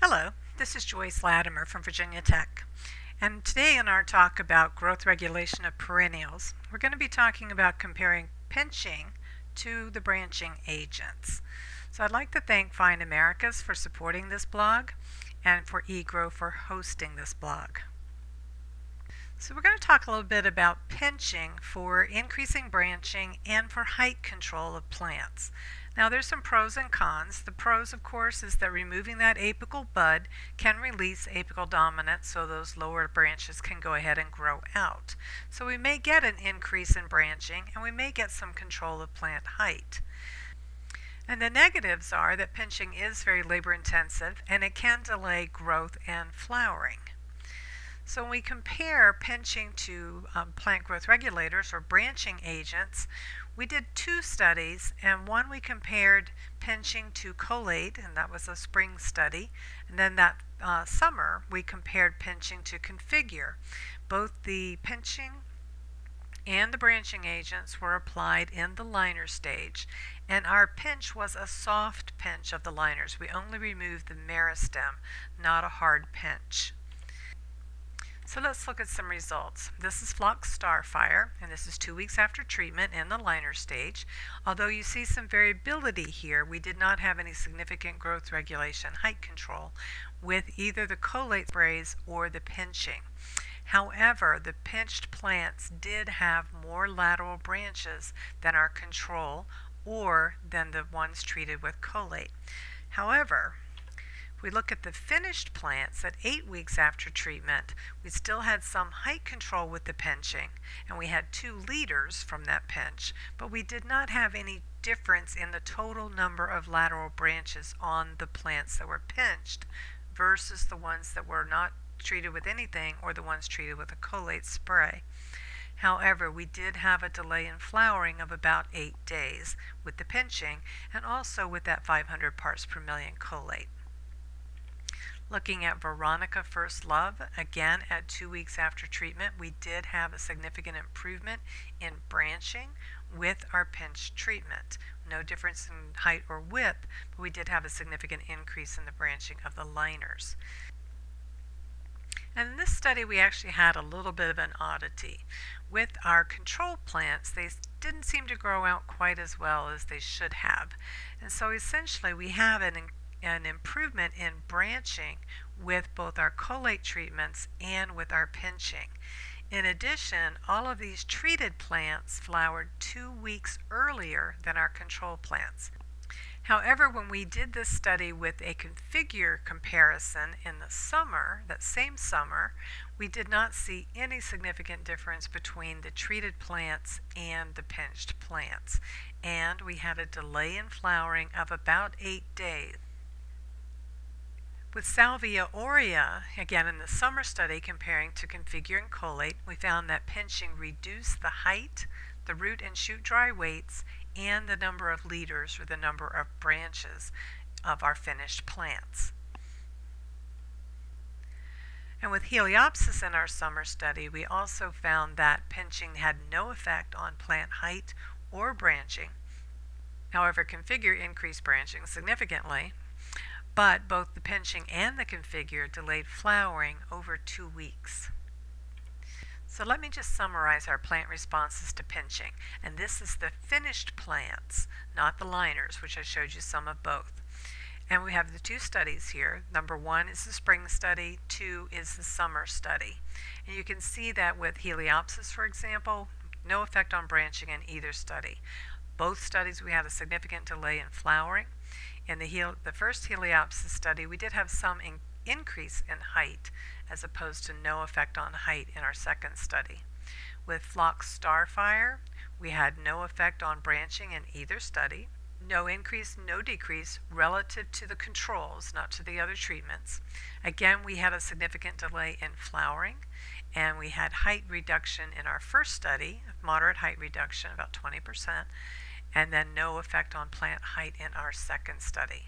Hello, this is Joyce Latimer from Virginia Tech, and today in our talk about growth regulation of perennials, we're going to be talking about comparing pinching to the branching agents. So I'd like to thank Fine Americas for supporting this blog and for e-GRO for hosting this blog. So we're going to talk a little bit about pinching for increasing branching and for height control of plants. Now there's some pros and cons. The pros, of course, is that removing that apical bud can release apical dominance so those lower branches can go ahead and grow out. So we may get an increase in branching and we may get some control of plant height. And the negatives are that pinching is very labor intensive and it can delay growth and flowering. So when we compare pinching to plant growth regulators or branching agents, we did two studies, and one we compared pinching to Collate, and that was a spring study, and then that summer we compared pinching to Configure. Both the pinching and the branching agents were applied in the liner stage, and our pinch was a soft pinch of the liners. We only removed the meristem, not a hard pinch. So let's look at some results. This is Phlox Star Fire, and this is 2 weeks after treatment in the liner stage. Although you see some variability here, we did not have any significant growth regulation height control with either the Collate sprays or the pinching. However, the pinched plants did have more lateral branches than our control or than the ones treated with Collate. However, we look at the finished plants at 8 weeks after treatment, we still had some height control with the pinching, and we had 2 leaders from that pinch, but we did not have any difference in the total number of lateral branches on the plants that were pinched versus the ones that were not treated with anything or the ones treated with a Collate spray. However, we did have a delay in flowering of about 8 days with the pinching and also with that 500 parts per million Collate. Looking at Veronica First Love, again at 2 weeks after treatment, we did have a significant improvement in branching with our pinch treatment. No difference in height or width, but we did have a significant increase in the branching of the liners. And in this study, we actually had a little bit of an oddity. With our control plants, they didn't seem to grow out quite as well as they should have. And so essentially, we have an improvement in branching with both our Collate treatments and with our pinching. In addition, all of these treated plants flowered 2 weeks earlier than our control plants. However, when we did this study with a Configure comparison in the summer, that same summer, we did not see any significant difference between the treated plants and the pinched plants. And we had a delay in flowering of about 8 days. With Salvia Aurea, again in the summer study comparing to Configure and Collate, we found that pinching reduced the height, the root and shoot dry weights, and the number of leaders or the number of branches of our finished plants. And with Heliopsis in our summer study, we also found that pinching had no effect on plant height or branching. However, Configure increased branching significantly, but both the pinching and the Configure delayed flowering over 2 weeks. So let me just summarize our plant responses to pinching. And this is the finished plants, not the liners, which I showed you some of both. And we have the 2 studies here. Number 1 is the spring study, 2 is the summer study. And you can see that with Heliopsis, for example, no effect on branching in either study. Both studies we had a significant delay in flowering. In the first Heliopsis study, we did have some increase in height as opposed to no effect on height in our second study. With Phlox Star Fire, we had no effect on branching in either study. No increase, no decrease relative to the controls, not to the other treatments. Again, we had a significant delay in flowering, and we had height reduction in our first study, moderate height reduction, about 20%. And then no effect on plant height in our second study.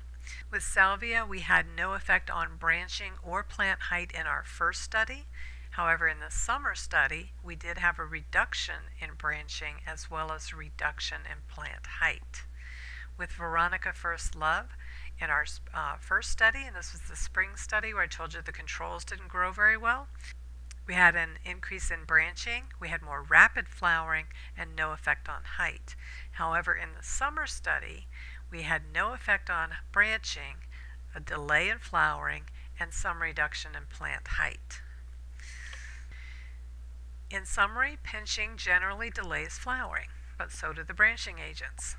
With Salvia, we had no effect on branching or plant height in our first study. However, in the summer study, we did have a reduction in branching as well as reduction in plant height. With Veronica First Love, in our first study, and this was the spring study where I told you the controls didn't grow very well. We had an increase in branching, we had more rapid flowering, and no effect on height. However, in the summer study, we had no effect on branching, a delay in flowering, and some reduction in plant height. In summary, pinching generally delays flowering, but so do the branching agents.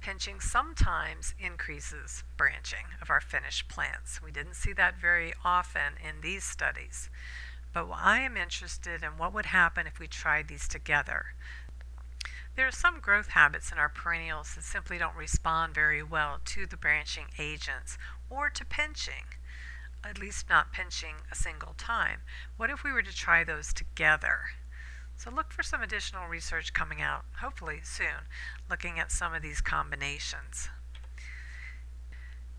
Pinching sometimes increases branching of our finished plants. We didn't see that very often in these studies. But I am interested in what would happen if we tried these together. There are some growth habits in our perennials that simply don't respond very well to the branching agents or to pinching, at least not pinching a single time. What if we were to try those together? So look for some additional research coming out, hopefully soon, looking at some of these combinations.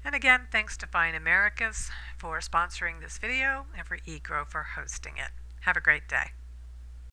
And again, thanks to Fine Americas for sponsoring this video and for e-GRO for hosting it. Have a great day.